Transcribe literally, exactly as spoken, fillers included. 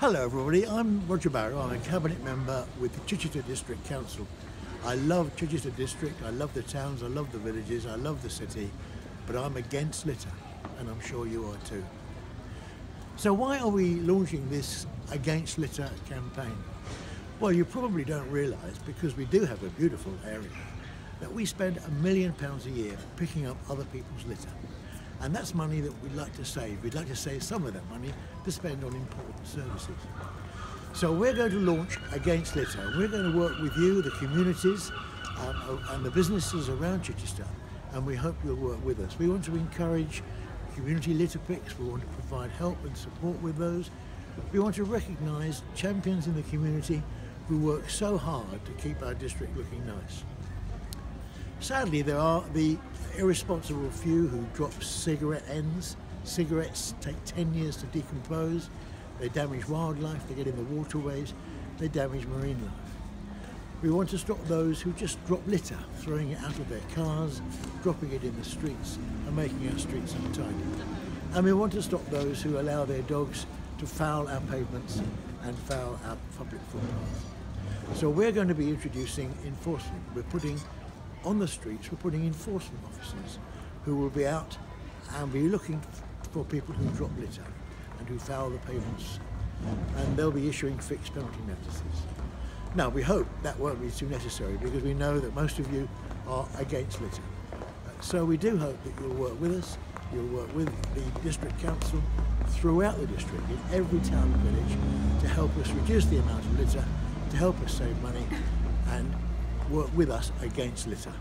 Hello everybody, I'm Roger Barrow. I'm a cabinet member with the Chichester District Council. I love Chichester District, I love the towns, I love the villages, I love the city, but I'm against litter, and I'm sure you are too. So why are we launching this Against Litter campaign? Well, you probably don't realise, because we do have a beautiful area, that we spend a million pounds a year picking up other people's litter. And that's money that we'd like to save. We'd like to save some of that money to spend on important services. So we're going to launch Against Litter. We're going to work with you, the communities, um, and the businesses around Chichester, and we hope you'll work with us. We want to encourage community litter picks. We want to provide help and support with those. We want to recognise champions in the community who work so hard to keep our district looking nice. Sadly, there are the irresponsible few who drop cigarette ends. Cigarettes take ten years to decompose. They damage wildlife, they get in the waterways, they damage marine life. We want to stop those who just drop litter, throwing it out of their cars, dropping it in the streets and making our streets untidy. And we want to stop those who allow their dogs to foul our pavements and foul our public footpaths. So we're going to be introducing enforcement. We're putting on the streets, we're putting enforcement officers who will be out and be looking for people who drop litter and who foul the pavements, and they'll be issuing fixed penalty notices. Now, we hope that won't be too necessary, because we know that most of you are against litter. So we do hope that you'll work with us, you'll work with the District Council throughout the district, in every town and village, to help us reduce the amount of litter, to help us save money, and work with us against litter.